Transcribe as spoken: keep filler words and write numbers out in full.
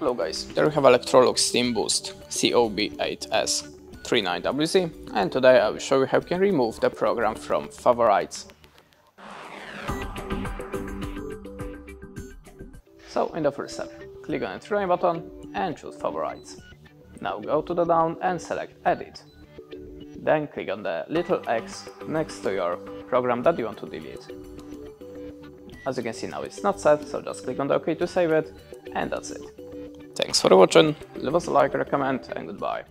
Hello guys, there we have Electrolux Steam Boost C O B eight S three nine W Z and today I will show you how you can remove the program from favorites. So in the first step, click on the three line button and choose favorites. Now go to the down and select edit. Then click on the little X next to your program that you want to delete. As you can see now it's not set, so just click on the OK to save it and that's it. Thanks for watching, leave us a like, recommend, and goodbye.